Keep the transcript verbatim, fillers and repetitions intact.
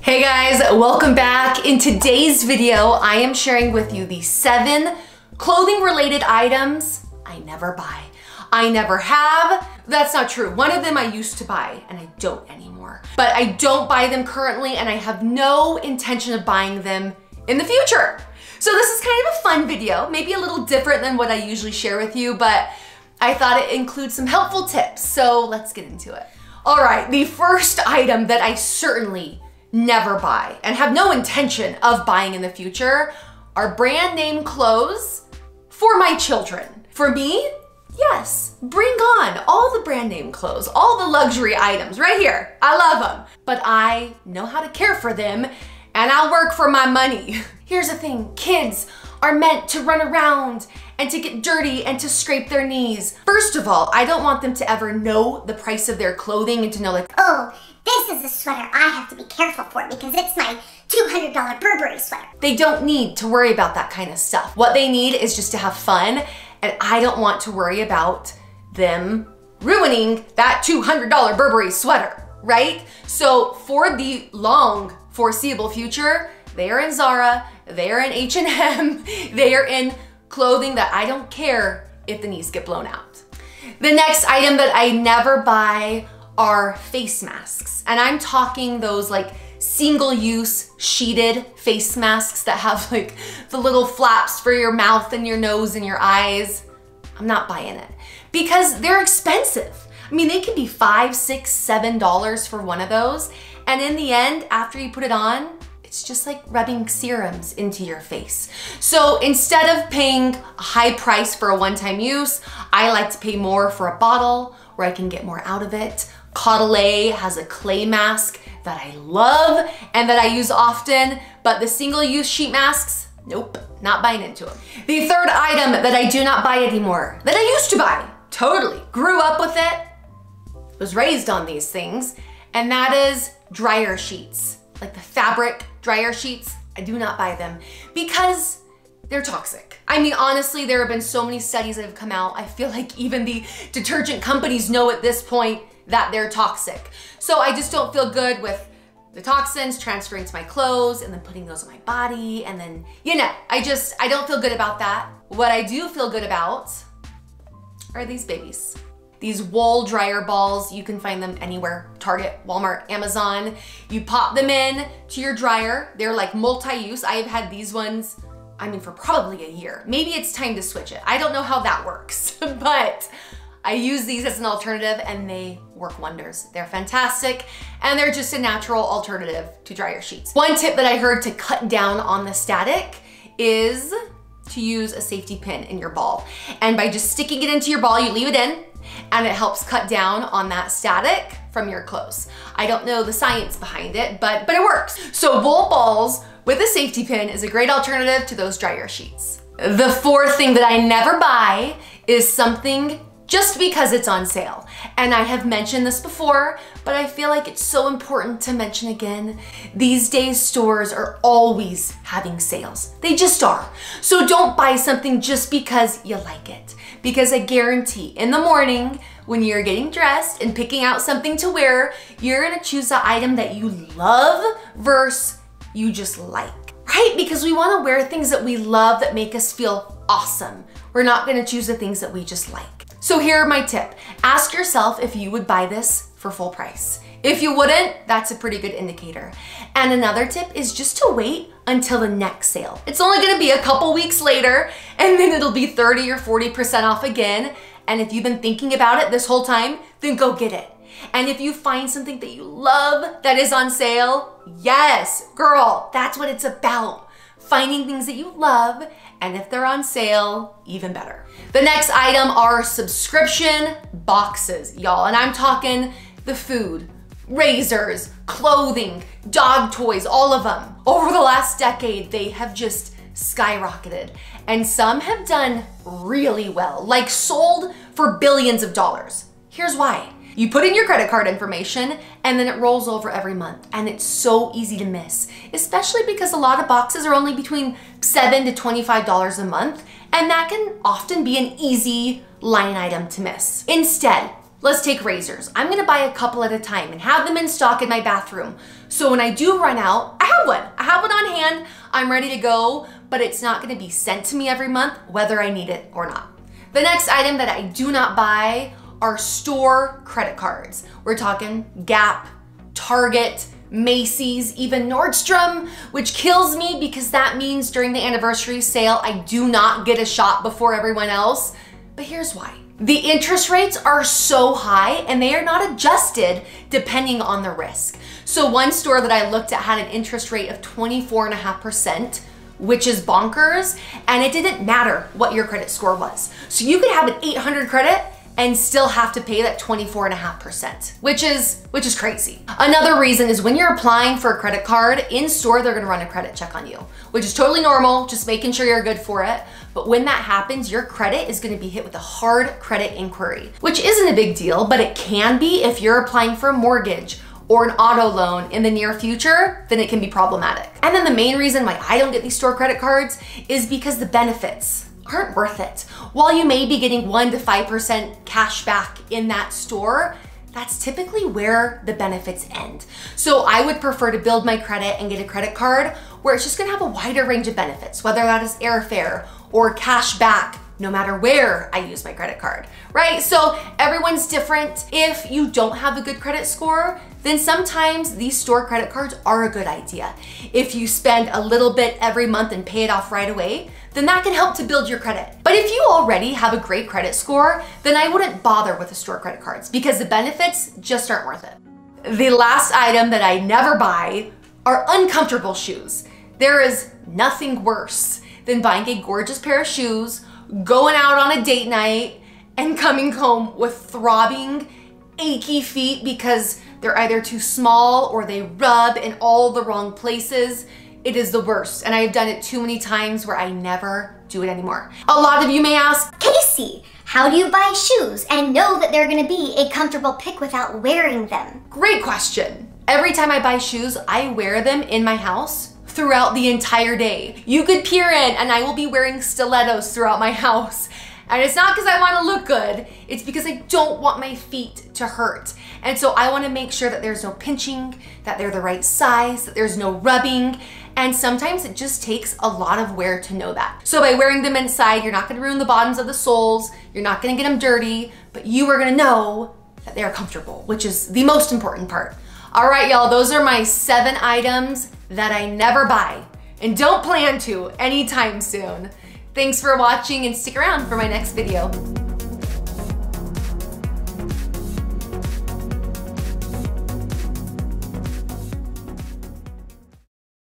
Hey guys, welcome back. In today's video, I am sharing with you the seven clothing related items I never buy. I never have. That's not true. One of them I used to buy and I don't anymore, but I don't buy them currently and I have no intention of buying them in the future. So this is kind of a fun video, maybe a little different than what I usually share with you, but I thought it includes some helpful tips. So let's get into it. All right, the first item that I certainly never buy and have no intention of buying in the future are brand name clothes for my children. For me, yes, bring on all the brand name clothes, all the luxury items right here. I love them, but I know how to care for them and I work for my money. Here's the thing, kids are meant to run around and to get dirty and to scrape their knees. First of all, I don't want them to ever know the price of their clothing and to know like, oh, this is a sweater I have to be careful for because it's my two hundred dollar Burberry sweater. They don't need to worry about that kind of stuff. What they need is just to have fun, and I don't want to worry about them ruining that two hundred dollar Burberry sweater, right? So for the long foreseeable future, they are in Zara, they are in H and M, they are in clothing that I don't care if the knees get blown out. The next item that I never buy are face masks. And I'm talking those like single use sheeted face masks that have like the little flaps for your mouth and your nose and your eyes. I'm not buying it because they're expensive. I mean, they can be five, six, seven dollars for one of those. And in the end, after you put it on, it's just like rubbing serums into your face. So instead of paying a high price for a one-time use, I like to pay more for a bottle where I can get more out of it. Caudalie has a clay mask that I love and that I use often, but the single-use sheet masks, nope, not buying into them. The third item that I do not buy anymore, that I used to buy, totally, grew up with it, was raised on these things, and that is dryer sheets, like the fabric dryer sheets. I do not buy them because they're toxic. I mean, honestly, there have been so many studies that have come out. I feel like even the detergent companies know at this point that they're toxic. So I just don't feel good with the toxins transferring to my clothes and then putting those on my body. And then, you know, I just, I don't feel good about that. What I do feel good about are these babies. These wool dryer balls, you can find them anywhere, Target, Walmart, Amazon. You pop them in to your dryer. They're like multi-use. I've had these ones, I mean, for probably a year. Maybe it's time to switch it. I don't know how that works, but I use these as an alternative and they work wonders. They're fantastic and they're just a natural alternative to dryer sheets. One tip that I heard to cut down on the static is to use a safety pin in your ball. And by just sticking it into your ball, you leave it in and it helps cut down on that static from your clothes. I don't know the science behind it, but, but it works. So wool balls with a safety pin is a great alternative to those dryer sheets. The fourth thing that I never buy is something just because it's on sale. And I have mentioned this before, but I feel like it's so important to mention again. These days, stores are always having sales. They just are. So don't buy something just because you like it. Because I guarantee in the morning, when you're getting dressed and picking out something to wear, you're gonna choose the item that you love versus you just like, right? Because we wanna wear things that we love that make us feel awesome. We're not gonna choose the things that we just like. So here my tip, ask yourself if you would buy this for full price. If you wouldn't, that's a pretty good indicator. And another tip is just to wait until the next sale. It's only gonna be a couple weeks later and then it'll be thirty or forty percent off again. And if you've been thinking about it this whole time, then go get it. And if you find something that you love that is on sale, yes, girl, that's what it's about. Finding things that you love, and if they're on sale, even better. The next item are subscription boxes, y'all. And I'm talking the food, razors, clothing, dog toys, all of them. Over the last decade, they have just skyrocketed. And some have done really well, like sold for billions of dollars. Here's why. You put in your credit card information and then it rolls over every month. And it's so easy to miss, especially because a lot of boxes are only between seven to twenty-five dollars a month. And that can often be an easy line item to miss. Instead, Let's take razors. I'm gonna buy a couple at a time and have them in stock in my bathroom. So when I do run out, I have one. I have one on hand. I'm ready to go, but it's not gonna be sent to me every month, whether I need it or not. The next item that I do not buy are store credit cards. We're talking Gap, Target, Macy's, even Nordstrom, which kills me because that means during the anniversary sale, I do not get a shop before everyone else. But here's why. The interest rates are so high and they are not adjusted depending on the risk. So one store that I looked at had an interest rate of twenty-four point five percent, which is bonkers, and it didn't matter what your credit score was. So you could have an eight hundred credit and still have to pay that twenty-four and a half percent, which is which is crazy. Another reason is when you're applying for a credit card, in store they're gonna run a credit check on you, which is totally normal, just making sure you're good for it. But when that happens, your credit is gonna be hit with a hard credit inquiry, which isn't a big deal, but it can be if you're applying for a mortgage or an auto loan in the near future, then it can be problematic. And then the main reason why I don't get these store credit cards is because the benefits aren't worth it. While you may be getting one to five percent cash back in that store, that's typically where the benefits end. So I would prefer to build my credit and get a credit card where it's just gonna have a wider range of benefits, whether that is airfare or cash back, no matter where I use my credit card, right? So everyone's different. If you don't have a good credit score, then sometimes these store credit cards are a good idea. If you spend a little bit every month and pay it off right away, then that can help to build your credit. But if you already have a great credit score, then I wouldn't bother with the store credit cards because the benefits just aren't worth it. The last item that I never buy are uncomfortable shoes. There is nothing worse than buying a gorgeous pair of shoes, going out on a date night, and coming home with throbbing, achy feet because they're either too small or they rub in all the wrong places. It is the worst, and I have done it too many times where I never do it anymore. A lot of you may ask, Casey, how do you buy shoes and know that they're gonna be a comfortable pick without wearing them? Great question. Every time I buy shoes, I wear them in my house throughout the entire day. You could peer in and I will be wearing stilettos throughout my house. And it's not because I want to look good, it's because I don't want my feet to hurt. And so I want to make sure that there's no pinching, that they're the right size, that there's no rubbing. And sometimes it just takes a lot of wear to know that. So by wearing them inside, you're not going to ruin the bottoms of the soles, you're not going to get them dirty, but you are going to know that they're comfortable, which is the most important part. All right, y'all, those are my seven items that I never buy and don't plan to anytime soon. Thanks for watching and stick around for my next video.